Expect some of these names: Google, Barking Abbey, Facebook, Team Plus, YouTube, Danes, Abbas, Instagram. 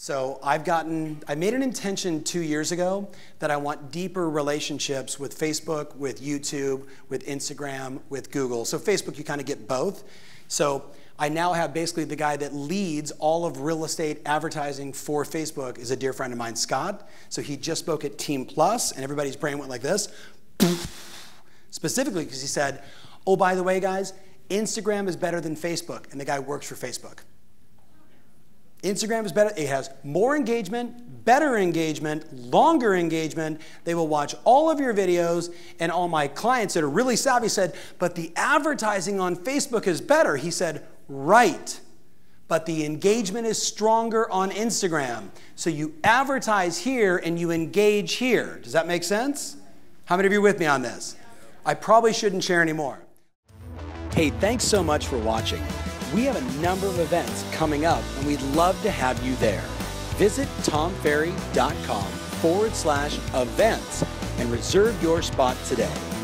So I made an intention 2 years ago that I want deeper relationships with Facebook, with YouTube, with Instagram, with Google. So Facebook, you kind of get both. So I now have basically the guy that leads all of real estate advertising for Facebook is a dear friend of mine, Scott. So he just spoke at Team Plus, and everybody's brain went like this, specifically because he said, oh, by the way, guys, Instagram is better than Facebook, and the guy works for Facebook. Instagram is better. It has more engagement, better engagement, longer engagement. They will watch all of your videos. And all my clients that are really savvy said, but the advertising on Facebook is better. He said, right, but the engagement is stronger on Instagram. So you advertise here and you engage here. Does that make sense? How many of you are with me on this? I probably shouldn't share anymore. Hey, thanks so much for watching. We have a number of events coming up, and we'd love to have you there. Visit tomferry.com/events and reserve your spot today.